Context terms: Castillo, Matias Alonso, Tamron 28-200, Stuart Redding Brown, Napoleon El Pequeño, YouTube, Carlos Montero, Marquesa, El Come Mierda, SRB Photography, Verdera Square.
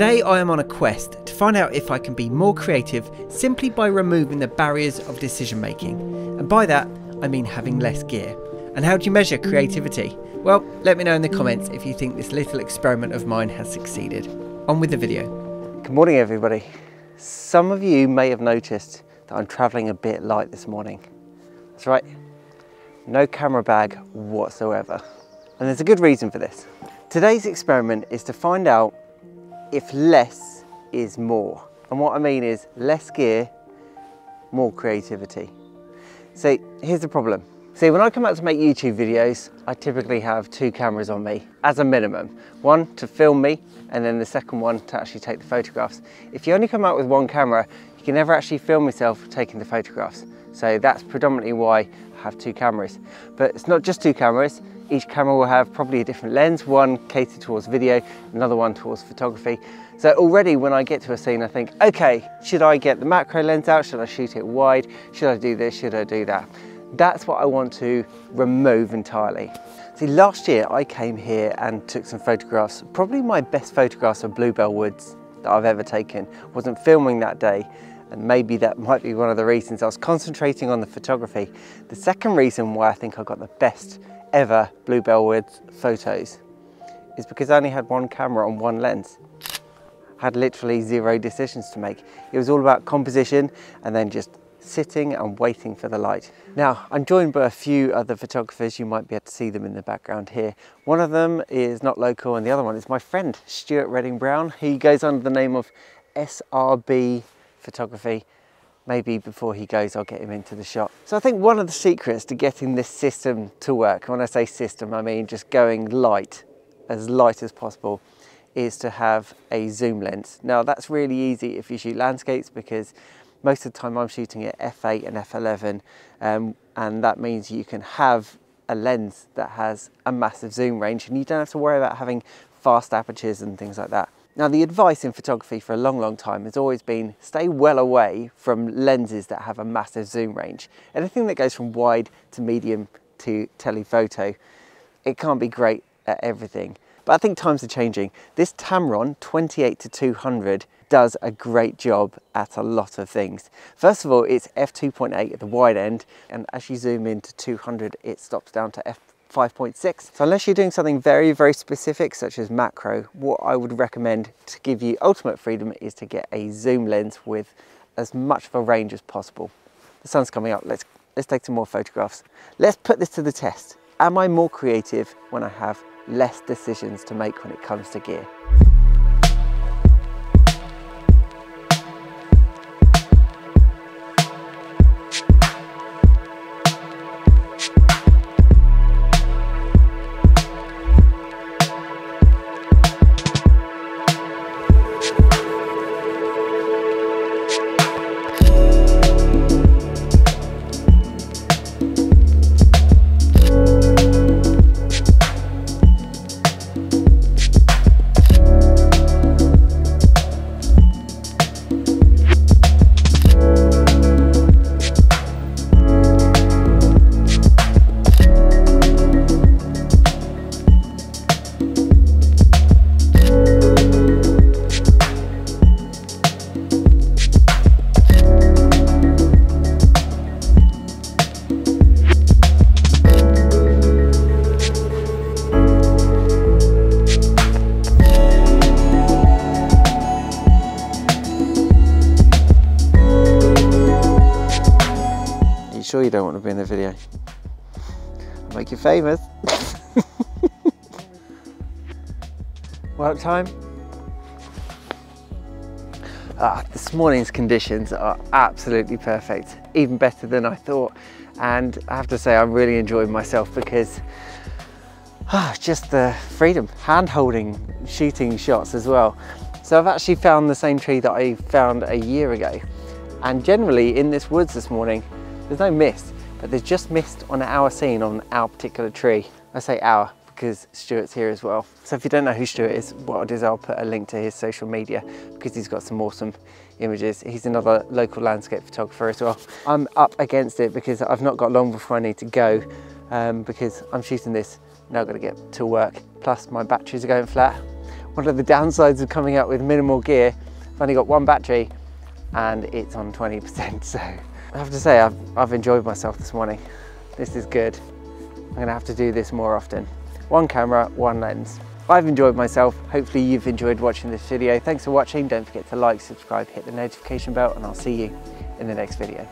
Today I am on a quest to find out if I can be more creative simply by removing the barriers of decision making. And by that, I mean having less gear. And how do you measure creativity? Well, let me know in the comments if you think this little experiment of mine has succeeded. On with the video. Good morning, everybody. Some of you may have noticed that I'm traveling a bit light this morning. That's right, no camera bag whatsoever. And there's a good reason for this. Today's experiment is to find out if less is more. And what I mean is less gear, more creativity. So here's the problem. See, when I come out to make YouTube videos, I typically have two cameras on me as a minimum. One to film me, and then the second one to actually take the photographs. If you only come out with one camera, you can never actually film yourself taking the photographs. So that's predominantly why I have two cameras. But it's not just two cameras. Each camera will have probably a different lens, one catered towards video, another one towards photography. So already when I get to a scene, I think, okay, should I get the macro lens out? Should I shoot it wide? Should I do this? Should I do that? That's what I want to remove entirely. See, last year I came here and took some photographs, probably my best photographs of Bluebell Woods that I've ever taken. Wasn't filming that day. And maybe that might be one of the reasons I was concentrating on the photography. The second reason why I think I got the best ever Bluebell Woods photos is because I only had one camera on one lens. I had literally zero decisions to make. It was all about composition and then just sitting and waiting for the light. Now, I'm joined by a few other photographers. You might be able to see them in the background here. One of them is not local and the other one is my friend, Stuart Redding Brown. He goes under the name of SRB Photography. Maybe before he goes, I'll get him into the shot. So I think one of the secrets to getting this system to work, when I say system, I mean just going light as possible, is to have a zoom lens. Now that's really easy if you shoot landscapes, because most of the time I'm shooting at f8 and f11, and that means you can have a lens that has a massive zoom range and you don't have to worry about having fast apertures and things like that. Now, the advice in photography for a long time has always been stay well away from lenses that have a massive zoom range. Anything that goes from wide to medium to telephoto, it can't be great at everything. But I think times are changing. This Tamron 28-200 does a great job at a lot of things. First of all, it's f2.8 at the wide end, and as you zoom into 200, it stops down to f5.6. So unless you're doing something very specific, such as macro, what I would recommend to give you ultimate freedom is to get a zoom lens with as much of a range as possible. The sun's coming up, let's take some more photographs. Let's put this to the test. Am I more creative when I have less decisions to make when it comes to gear? Sure, you don't want to be in the video. I'll make you famous. What time? This morning's conditions are absolutely perfect, even better than I thought. And I have to say, I'm really enjoying myself because just the freedom, hand holding, shooting shots as well. So I've actually found the same tree that I found a year ago. And generally in this woods this morning, there's no mist, but there's just mist on our scene, on our particular tree. I say our because Stuart's here as well. So if you don't know who Stuart is, what I'll do is I'll put a link to his social media because he's got some awesome images. He's another local landscape photographer as well. I'm up against it because I've not got long before I need to go, because I'm shooting this, now I've got to get to work. Plus my batteries are going flat. One of the downsides of coming out with minimal gear, I've only got one battery and it's on 20%, so I have to say I've enjoyed myself this morning. This is good. I'm gonna have to do this more often. One camera, one lens. I've enjoyed myself. Hopefully you've enjoyed watching this video. Thanks for watching. Don't forget to like, subscribe, hit the notification bell, and I'll see you in the next video.